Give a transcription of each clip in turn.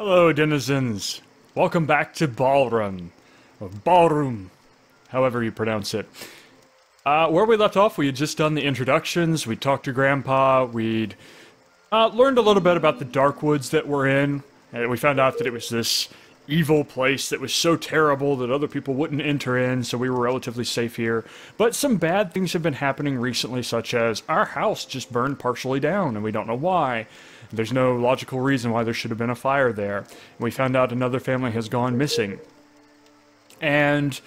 Hello, denizens. Welcome back to Balrum, or Balrum, however you pronounce it. Where we left off, we had just done the introductions, we talked to Grandpa, we'd learned a little bit about the Darkwoods that we're in, and we found out that it was this evil place that was so terrible that other people wouldn't enter in, so we were relatively safe here. But some bad things have been happening recently, such as our house just burned partially down, and we don't know why. There's no logical reason why there should have been a fire there. We found out another family has gone missing. And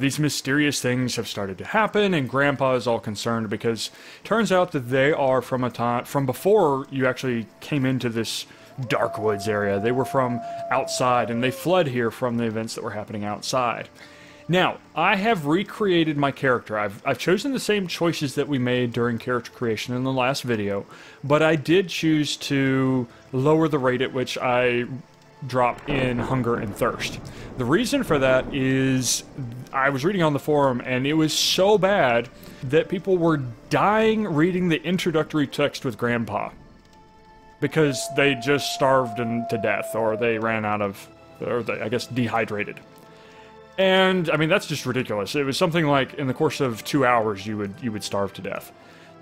these mysterious things have started to happen, and Grandpa is all concerned because it turns out that they are from a time from before you actually came into this Darkwoods area. They were from outside, and they fled here from the events that were happening outside. Now, I have recreated my character. I've chosen the same choices that we made during character creation in the last video, but I did choose to lower the rate at which I drop in hunger and thirst. The reason for that is I was reading on the forum, and it was so bad that people were dying reading the introductory text with Grandpa because they just starved to death, or they ran out of, or they, I guess, dehydrated. And, I mean, that's just ridiculous. It was something like, in the course of 2 hours, you would starve to death.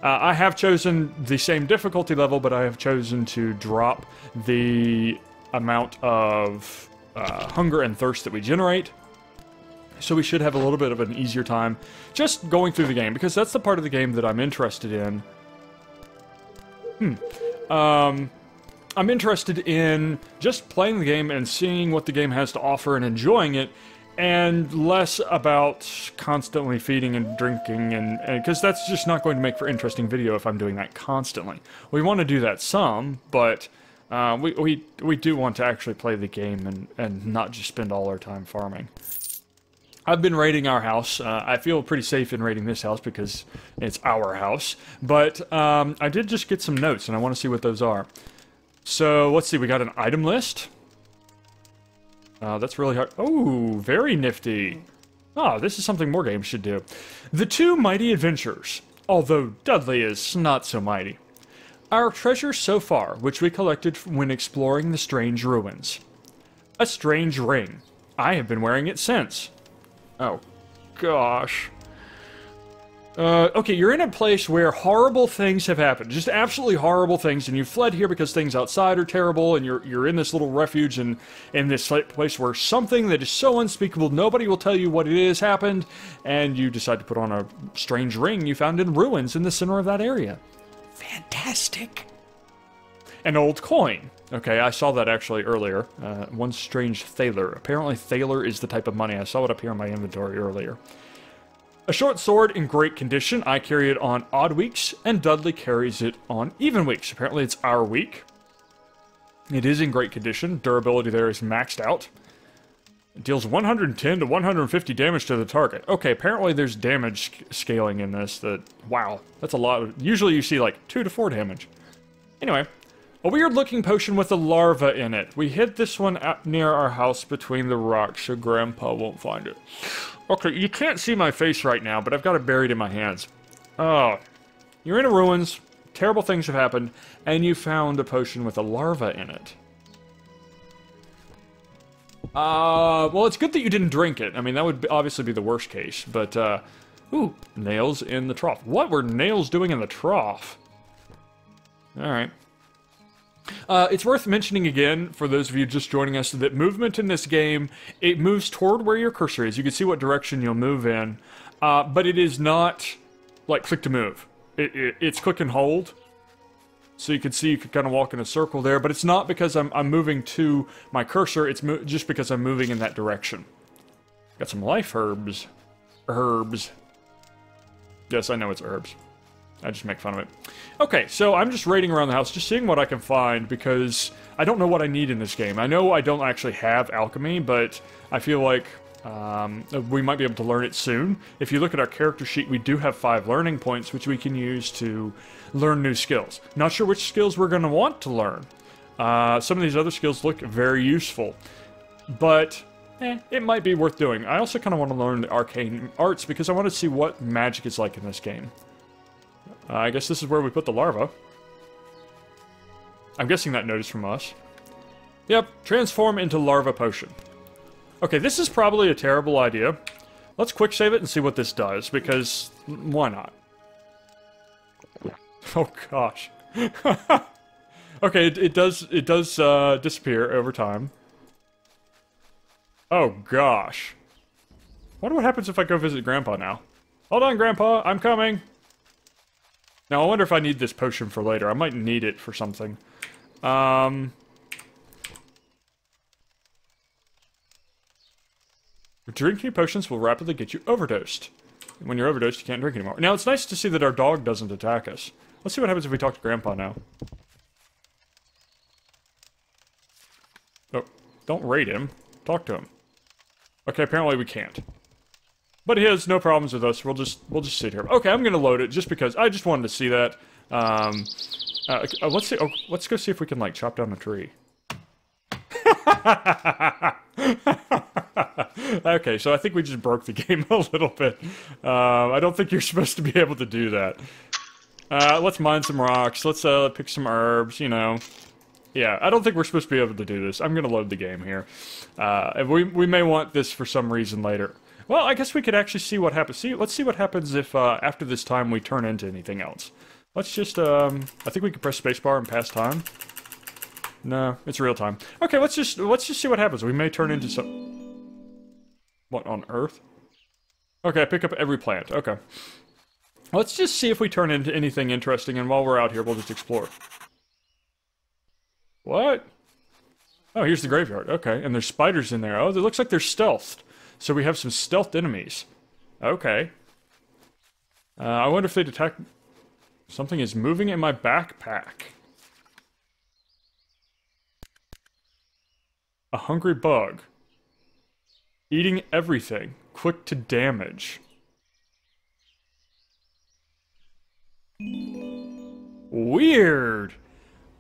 I have chosen the same difficulty level, but I have chosen to drop the amount of hunger and thirst that we generate. So we should have a little bit of an easier time just going through the game, because that's the part of the game that I'm interested in. I'm interested in just playing the game and seeing what the game has to offer and enjoying it, and less about constantly feeding and drinking, and because that's just not going to make for interesting video if I'm doing that constantly. We want to do that some, but we do want to actually play the game and not just spend all our time farming. I've been raiding our house. I feel pretty safe in raiding this house because it's our house, but I did just get some notes, and I want to see what those are. So, let's see, we got an item list. That's really hard. Oh, very nifty. Oh, this is something more games should do. The two mighty adventurers, although Dudley is not so mighty. Our treasure so far, which we collected when exploring the strange ruins. A strange ring. I have been wearing it since. Oh, gosh. Okay, you're in a place where horrible things have happened. Just absolutely horrible things, and you fled here because things outside are terrible, and you're in this little refuge and in this place where something that is so unspeakable, nobody will tell you what it is, happened, and you decide to put on a strange ring you found in ruins in the center of that area. Fantastic. An old coin. Okay, I saw that actually earlier. One strange thaler. Apparently thaler is the type of money. I saw it up here in my inventory earlier. A short sword in great condition. I carry it on odd weeks, and Dudley carries it on even weeks. Apparently it's our week. It is in great condition. Durability there is maxed out. It deals 110 to 150 damage to the target. Okay, apparently there's damage scaling in this that... Wow, that's a lot. Usually you see like 2 to 4 damage. Anyway, a weird-looking potion with a larva in it. We hid this one up near our house between the rocks so Grandpa won't find it. Okay, you can't see my face right now, but I've got it buried in my hands. Oh. You're in ruins, terrible things have happened, and you found a potion with a larva in it. Well, it's good that you didn't drink it. I mean, that would obviously be the worst case, but, ooh, nails in the trough. What were nails doing in the trough? Alright. It's worth mentioning again, for those of you just joining us, that movement in this game, it moves toward where your cursor is. You can see what direction you'll move in, but it is not, like, click to move. It's click and hold. So you can see you could kind of walk in a circle there, but it's not because I'm moving to my cursor, it's just because I'm moving in that direction. Got some life herbs. Herbs. Yes, I know it's herbs. I just make fun of it. Okay, so I'm just raiding around the house, just seeing what I can find, because I don't know what I need in this game. I know I don't actually have alchemy, but I feel like we might be able to learn it soon. If you look at our character sheet, we do have 5 learning points, which we can use to learn new skills. Not sure which skills we're going to want to learn. Some of these other skills look very useful, but... it might be worth doing. I also kind of want to learn the arcane arts, because I want to see what magic is like in this game. I guess this is where we put the larva. I'm guessing that noticed from us. Yep, transform into larva potion. Okay, this is probably a terrible idea. Let's quick save it and see what this does, because why not? Oh gosh. Okay, it does disappear over time. Oh gosh. I wonder what happens if I go visit Grandpa now. Hold on, Grandpa, I'm coming. Now I wonder if I need this potion for later. I might need it for something. Drinking potions will rapidly get you overdosed. When you're overdosed, you can't drink anymore. Now it's nice to see that our dog doesn't attack us. Let's see what happens if we talk to Grandpa now. Oh, don't raid him. Talk to him. Okay, apparently we can't. But he has no problems with us. We'll just sit here. Okay, I'm gonna load it just because I just wanted to see that. Let's see. Oh, let's go see if we can like chop down a tree. Okay, so I think we just broke the game a little bit. I don't think you're supposed to be able to do that. Let's mine some rocks. Let's pick some herbs. You know. Yeah, I don't think we're supposed to be able to do this. I'm gonna load the game here. And we may want this for some reason later. Well, I guess we could actually see what happens. Let's see what happens if, after this time, we turn into anything else. Let's just, I think we can press spacebar and pass time. No, it's real time. Okay, let's just see what happens. We may turn into some... What on earth? Okay, I pick up every plant. Okay. Let's just see if we turn into anything interesting, and while we're out here, we'll just explore. What? Oh, here's the graveyard. Okay, and there's spiders in there. Oh, it looks like they're stealthed. So we have some stealth enemies. Okay. I wonder if they'd attack... Something is moving in my backpack. A hungry bug. Eating everything. Quick to damage. Weird.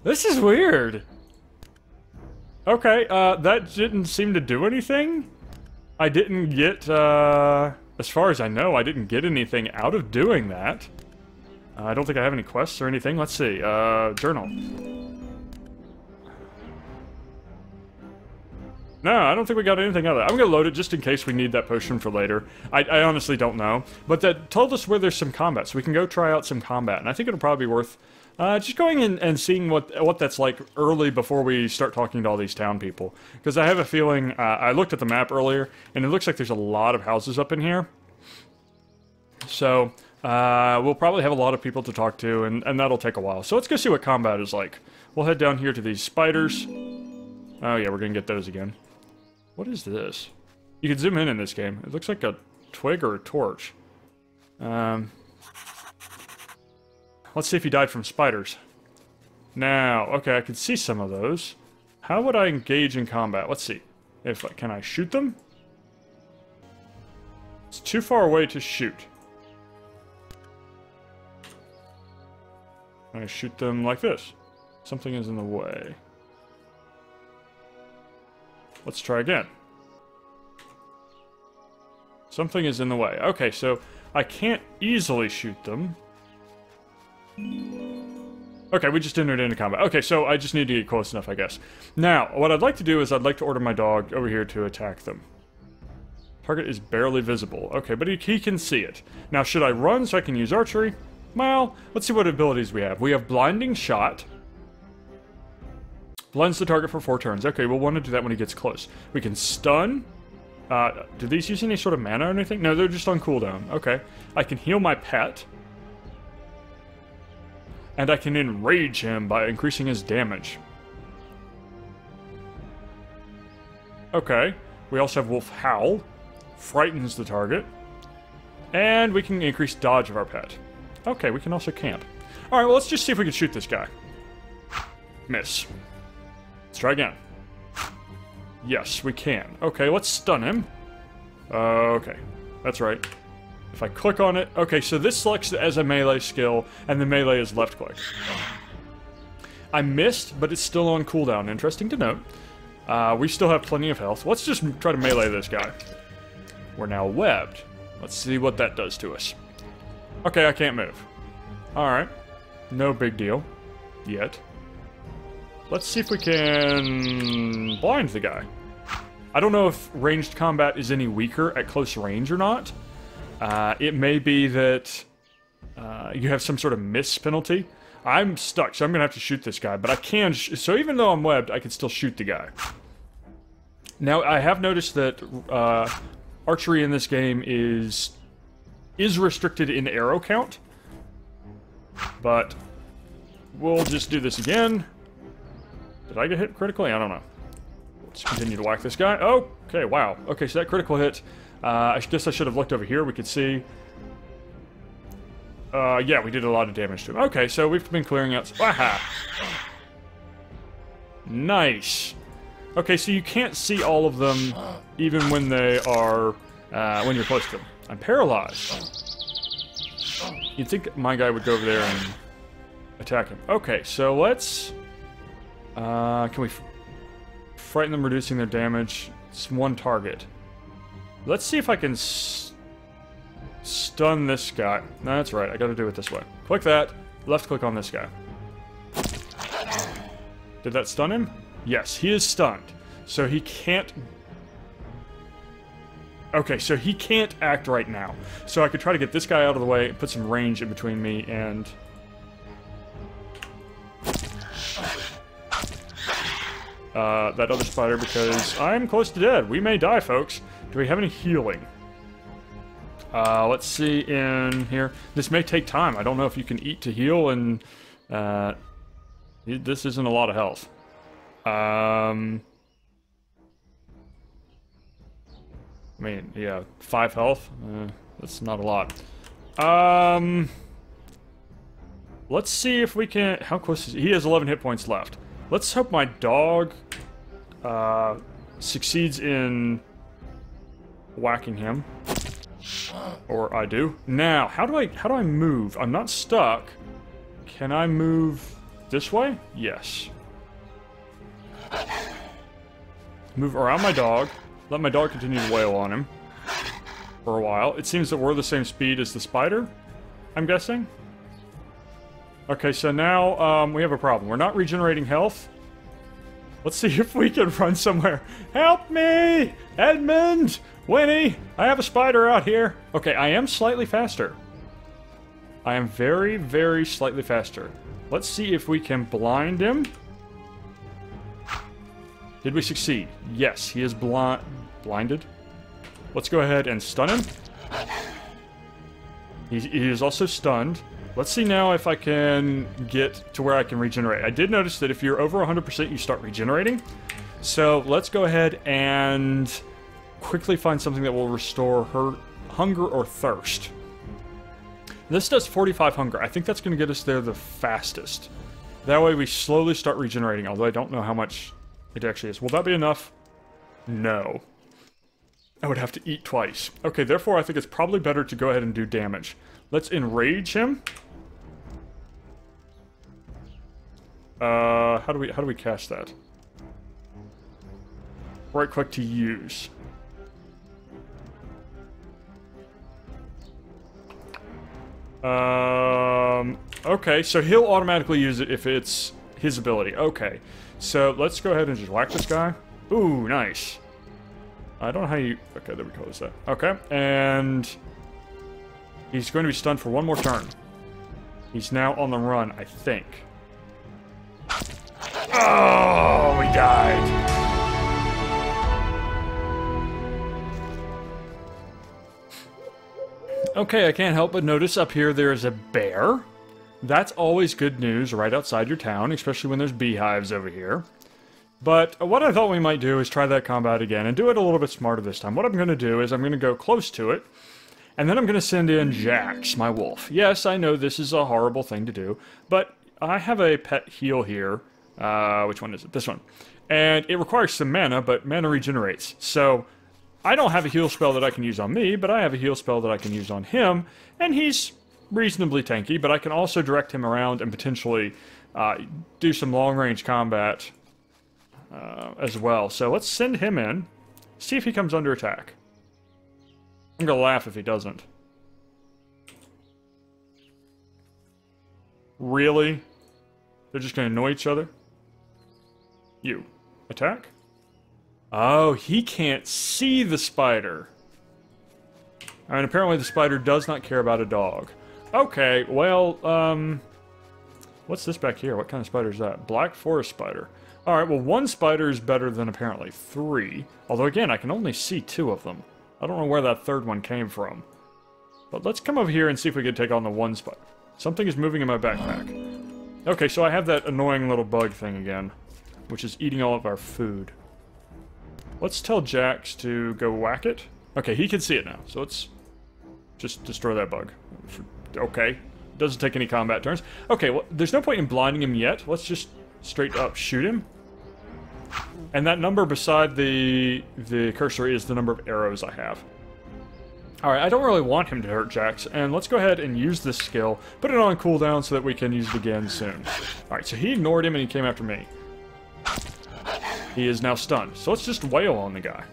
This is weird. Okay, that didn't seem to do anything. I didn't get, as far as I know, I didn't get anything out of doing that. I don't think I have any quests or anything. Let's see, journal. No, I don't think we got anything out of that. I'm gonna load it just in case we need that potion for later. I honestly don't know. But that told us where there's some combat, so we can go try out some combat. And I think it'll probably be worth, just going in and seeing what that's like early before we start talking to all these town people. Because I have a feeling, I looked at the map earlier, and it looks like there's a lot of houses up in here. So, we'll probably have a lot of people to talk to, and that'll take a while. So let's go see what combat is like. We'll head down here to these spiders. Oh yeah, we're gonna get those again. What is this? You can zoom in this game. It looks like a twig or a torch. Let's see if he died from spiders. Now, okay, I can see some of those. How would I engage in combat? Let's see. Can I shoot them? It's too far away to shoot. I'm gonna shoot them like this. Something is in the way. Let's try again. Something is in the way. Okay, so I can't easily shoot them. Okay, we just entered into combat. Okay, so I just need to get close enough, I guess. Now, what I'd like to do is I'd like to order my dog over here to attack them. Target is barely visible. Okay, but he can see it. Now, should I run so I can use archery? Well, let's see what abilities we have. We have Blinding Shot. Blinds the target for 4 turns. Okay, we'll want to do that when he gets close. We can stun. Do these use any sort of mana or anything? No, they're just on cooldown. Okay. I can heal my pet. And I can enrage him by increasing his damage. Okay. We also have Wolf Howl. Frightens the target. And we can increase dodge of our pet. Okay, we can also camp. Alright, well, let's just see if we can shoot this guy. Miss. Let's try again. Yes, we can. Okay, let's stun him. Okay, that's right. If I click on it... Okay, so this selects as a melee skill, and the melee is left click. I missed, but it's still on cooldown. Interesting to note. We still have plenty of health. Let's just try to melee this guy. We're now webbed. Let's see what that does to us. Okay, I can't move. Alright. No big deal. Yet. Let's see if we can blind the guy. I don't know if ranged combat is any weaker at close range or not. It may be that you have some sort of miss penalty. I'm stuck, so I'm going to have to shoot this guy. But I can... So even though I'm webbed, I can still shoot the guy. Now, I have noticed that archery in this game is restricted in arrow count. But we'll just do this again. Did I get hit critically? I don't know. Let's continue to whack this guy. Oh, okay, wow. Okay, so that critical hit... I guess I should have looked over here. We could see... yeah, we did a lot of damage to him. Okay, so we've been clearing out... Aha! Nice. Okay, so you can't see all of them, even when they are... when you're close to them. I'm paralyzed. You'd think my guy would go over there and attack him. Okay, so let's... can we... frighten them, reducing their damage. It's one target. Let's see if I can stun this guy. No, that's right. I gotta do it this way. Click that. Left click on this guy. Did that stun him? Yes, he is stunned. So he can't... Okay, so he can't act right now. So I could try to get this guy out of the way and put some range in between me and... that other spider, because I'm close to dead. We may die, folks. Do we have any healing? Let's see in here. This may take time. I don't know if you can eat to heal, and this isn't a lot of health. I mean, yeah, 5 health. That's not a lot. Let's see if we can... How close is he? He has 11 hit points left. Let's hope my dog succeeds in... whacking him, or I do. Now, how do I move? I'm not stuck. Can I move this way? Yes. Move around my dog. Let my dog continue to wail on him for a while. It seems that we're the same speed as the spider, I'm guessing. Okay, so now we have a problem. We're not regenerating health. Let's see if we can run somewhere. Help me! Edmund! Winnie! I have a spider out here! Okay, I am slightly faster. I am very, very slightly faster. Let's see if we can blind him. Did we succeed? Yes, he is blinded. Let's go ahead and stun him. He is also stunned. Let's see now if I can get to where I can regenerate. I did notice that if you're over 100%, you start regenerating. So let's go ahead and quickly find something that will restore her hunger or thirst. This does 45 hunger. I think that's going to get us there the fastest. That way we slowly start regenerating, although I don't know how much it actually is. Will that be enough? No. I would have to eat twice. Okay, therefore I think it's probably better to go ahead and do damage. Let's enrage him. How do we cast that? Right click to use. Okay, so he'll automatically use it if it's his ability. Okay, so let's go ahead and just whack this guy. Ooh, nice. I don't know how you... Okay, there we close that. Okay, and... he's going to be stunned for one more turn. He's now on the run, I think. Oh, he died. Okay, I can't help but notice up here there is a bear. That's always good news right outside your town, especially when there's beehives over here. But what I thought we might do is try that combat again and do it a little bit smarter this time. What I'm going to do is I'm going to go close to it. And then I'm going to send in Jax, my wolf. Yes, I know this is a horrible thing to do, but I have a pet heal here. Which one is it? This one. And it requires some mana, but mana regenerates. So I don't have a heal spell that I can use on me, but I have a heal spell that I can use on him. And he's reasonably tanky, but I can also direct him around and potentially do some long-range combat as well. So let's send him in, see if he comes under attack. I'm gonna laugh if he doesn't. Really? They're just gonna annoy each other? You. Attack? Oh, he can't see the spider. And apparently the spider does not care about a dog. Okay, well, what's this back here? What kind of spider is that? Black forest spider. Alright, well, one spider is better than apparently three. Although, again, I can only see two of them. I don't know where that third one came from. But let's come over here and see if we can take on the one spider. Something is moving in my backpack. Okay, so I have that annoying little bug thing again, which is eating all of our food. Let's tell Jax to go whack it. Okay, he can see it now, so let's just destroy that bug. Okay, doesn't take any combat turns. Okay, well, there's no point in blinding him yet. Let's just straight up shoot him. And that number beside the cursor is the number of arrows I have. Alright, I don't really want him to hurt Jax, and let's go ahead and use this skill. Put it on cooldown so that we can use it again soon. Alright, so he ignored him and he came after me. He is now stunned, so let's just wail on the guy.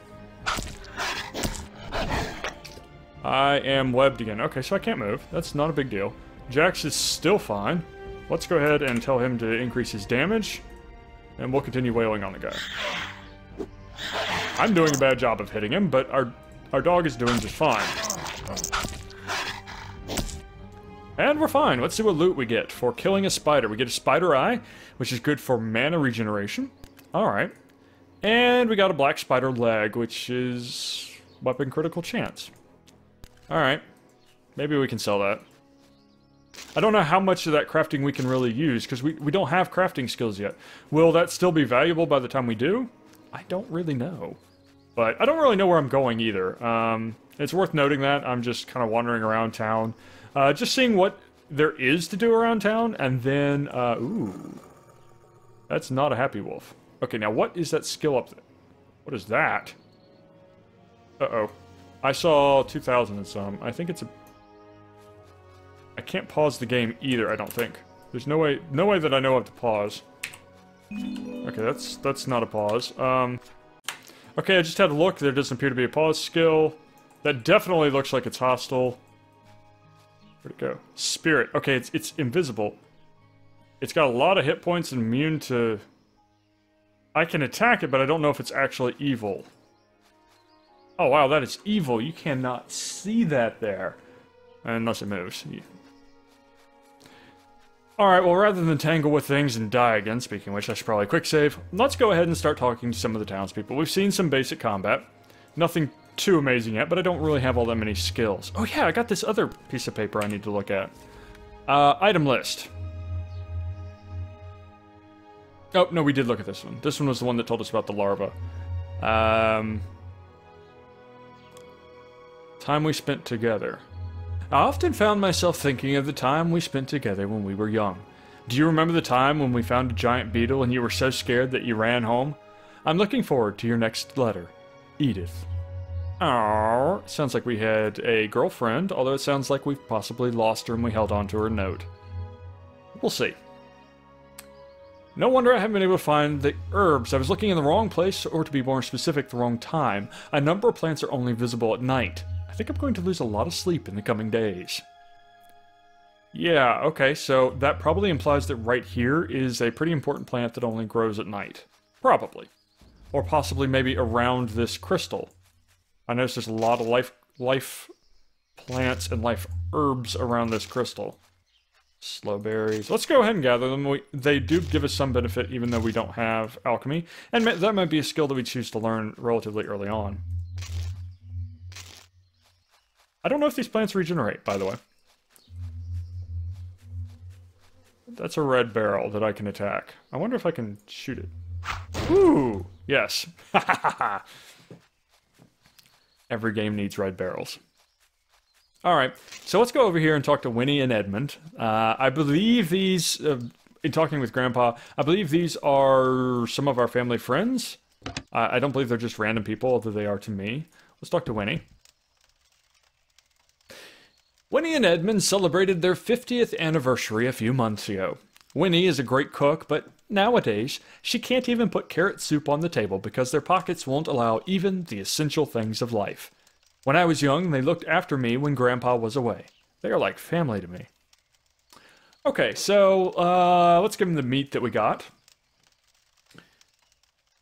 I am webbed again. Okay, so I can't move. That's not a big deal. Jax is still fine. Let's go ahead and tell him to increase his damage, and we'll continue wailing on the guy. I'm doing a bad job of hitting him, but our dog is doing just fine. And we're fine. Let's see what loot we get for killing a spider. We get a spider eye, which is good for mana regeneration. Alright. And we got a black spider leg, which is weapon critical chance. Alright. Maybe we can sell that. I don't know how much of that crafting we can really use, because we don't have crafting skills yet. Will that still be valuable by the time we do? I don't really know. But I don't really know where I'm going either. It's worth noting that. I'm just kind of wandering around town. Just seeing what there is to do around town. And then, ooh. That's not a happy wolf. Okay, now what is that skill up there? What is that? Uh-oh. I saw 2,000 and some. I think it's a... I can't pause the game either, I don't think. There's no way that I know of to pause. Okay, that's not a pause. Okay, I just had a look. There doesn't appear to be a pause skill. That definitely looks like it's hostile. Where'd it go? Spirit. Okay, it's invisible. It's got a lot of hit points and immune to... I can attack it, but I don't know if it's actually evil. Oh, wow, that is evil. You cannot see that there. Unless it moves. Yeah. Alright, well, rather than tangle with things and die again, speaking of which, I should probably quick save. Let's go ahead and start talking to some of the townspeople. We've seen some basic combat. Nothing too amazing yet, but I don't really have all that many skills. Oh yeah, I got this other piece of paper I need to look at. Item list. Oh, no, we did look at this one. This one was the one that told us about the larva. Time we spent together. I often found myself thinking of the time we spent together when we were young. Do you remember the time when we found a giant beetle and you were so scared that you ran home? I'm looking forward to your next letter. Edith. Aww. Sounds like we had a girlfriend, although it sounds like we've possibly lost her and we held on to her note. We'll see. No wonder I haven't been able to find the herbs. I was looking in the wrong place, or to be more specific, the wrong time. A number of plants are only visible at night. I think I'm going to lose a lot of sleep in the coming days. Yeah, okay, so that probably implies that right here is a pretty important plant that only grows at night. Probably. Or possibly maybe around this crystal. I noticed there's a lot of life plants and life herbs around this crystal. Slow berries. Let's go ahead and gather them. They do give us some benefit even though we don't have alchemy. And that might be a skill that we choose to learn relatively early on. I don't know if these plants regenerate, by the way. That's a red barrel that I can attack. I wonder if I can shoot it. Ooh! Yes. Every game needs red barrels. Alright, so let's go over here and talk to Winnie and Edmund. I believe these, in talking with Grandpa, I believe these are some of our family friends. I don't believe they're just random people, although they are to me. Let's talk to Winnie. Winnie and Edmund celebrated their 50th anniversary a few months ago. Winnie is a great cook, but nowadays, she can't even put carrot soup on the table because their pockets won't allow even the essential things of life. When I was young, they looked after me when Grandpa was away. They are like family to me. Okay, so let's give them the meat that we got.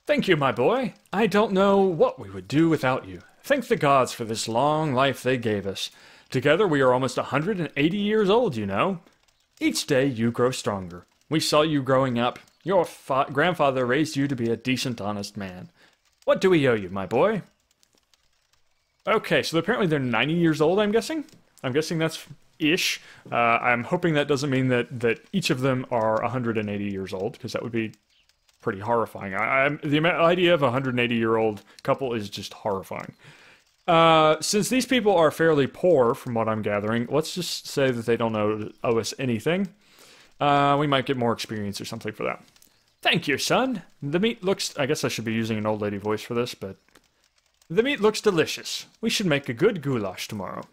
Thank you, my boy. I don't know what we would do without you. Thank the gods for this long life they gave us. Together we are almost 180 years old, you know. Each day you grow stronger. We saw you growing up. Your grandfather raised you to be a decent, honest man. What do we owe you, my boy? Okay, so apparently they're 90 years old, I'm guessing? I'm guessing that's ish. I'm hoping that doesn't mean that each of them are 180 years old, because that would be pretty horrifying. The idea of a 180-year-old couple is just horrifying. Since these people are fairly poor, from what I'm gathering, let's just say that they don't owe us anything. We might get more experience or something for that. Thank you, son. The meat looks... I guess I should be using an old lady voice for this, but... The meat looks delicious. We should make a good goulash tomorrow.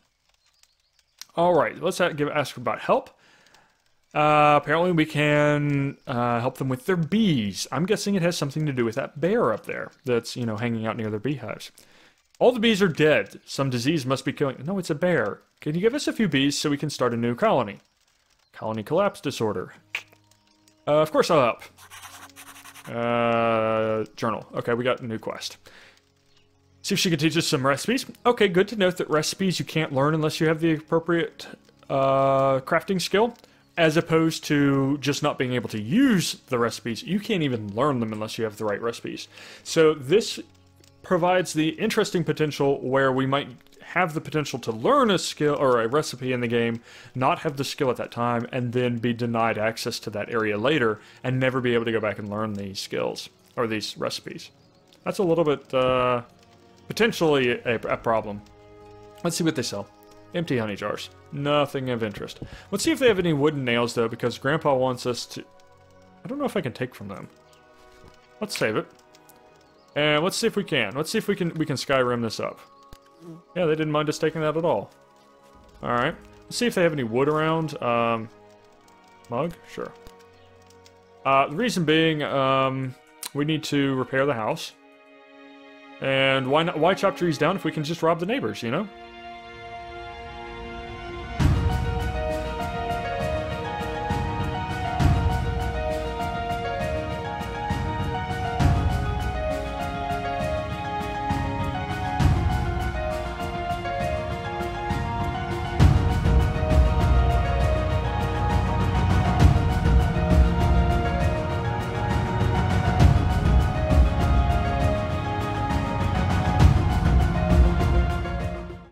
Alright, let's ask about help. Apparently we can help them with their bees. I'm guessing it has something to do with that bear up there that's, you know, hanging out near their beehives. All the bees are dead. Some disease must be killing... No, it's a bear. Can you give us a few bees so we can start a new colony? Colony collapse disorder. Of course I'll help. Journal. Okay, we got a new quest. See if she could teach us some recipes. Okay, good to note that recipes you can't learn unless you have the appropriate crafting skill, as opposed to just not being able to use the recipes. You can't even learn them unless you have the right recipes. So this provides the interesting potential where we might have the potential to learn a skill or a recipe in the game, not have the skill at that time, and then be denied access to that area later and never be able to go back and learn these skills or these recipes. That's a little bit... potentially a problem. Let's see what they sell. Empty honey jars. Nothing of interest. Let's see if they have any wooden nails, though, because Grandpa wants us to... I don't know if I can take from them. Let's save it. And let's see if we can. Let's see if we can Skyrim this up. Yeah, they didn't mind us taking that at all. Alright. Let's see if they have any wood around. Mug? Sure. The reason being, we need to repair the house. And why chop trees down if we can just rob the neighbors, you know?